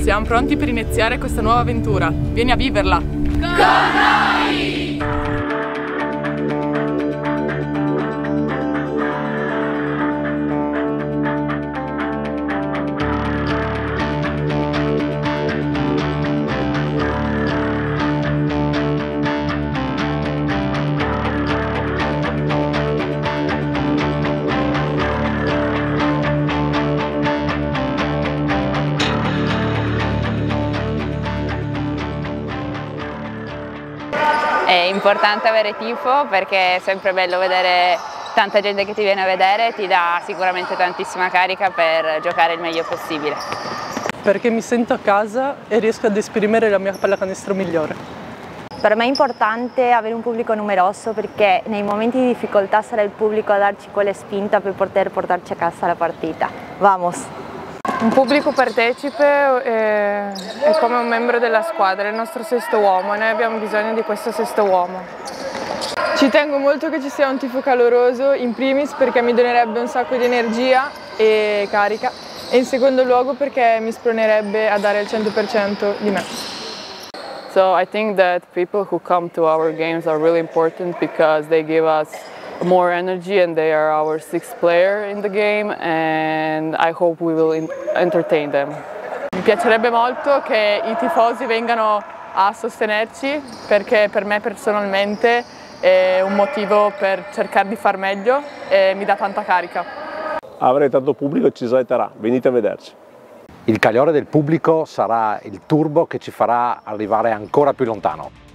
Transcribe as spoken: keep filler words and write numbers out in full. Siamo pronti per iniziare questa nuova avventura. Vieni a viverla! ConNoi! È importante avere tifo perché è sempre bello vedere tanta gente che ti viene a vedere, ti dà sicuramente tantissima carica per giocare il meglio possibile. Perché mi sento a casa e riesco ad esprimere la mia pallacanestro migliore. Per me è importante avere un pubblico numeroso perché nei momenti di difficoltà sarà il pubblico a darci quella spinta per poter portarci a casa la partita. Vamos! Un pubblico partecipe è, è come un membro della squadra, è il nostro sesto uomo e noi abbiamo bisogno di questo sesto uomo. Ci tengo molto che ci sia un tifo caloroso, in primis perché mi donerebbe un sacco di energia e carica e in secondo luogo perché mi spronerebbe a dare il cento per cento di me. So I think that people who come to our games are really important because they give us more energy and they are our sixth player in the game and I hope we will entertain them. Mi piacerebbe molto che i tifosi vengano a sostenerci perché per me personalmente è un motivo per cercare di far meglio e mi dà tanta carica. Avrei tanto pubblico e ci esalterà, venite a vederci. Il calore del pubblico sarà il turbo che ci farà arrivare ancora più lontano.